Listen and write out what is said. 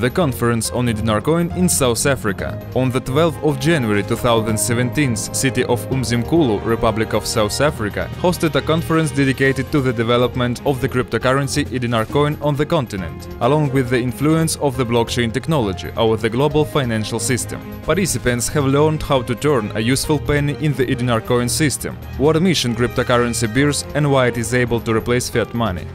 the conference on E-dinar Coin in South Africa. On the 12th of January 2017, city of Umzimkhulu, Republic of South Africa, hosted a conference dedicated to the development of the cryptocurrency E-dinar Coin on the continent, along with the influence of the blockchain technology over the global financial system. Participants have learned how to turn a useful penny in the E-dinar Coin system, what mission cryptocurrency bears and why it is able to replace fiat money.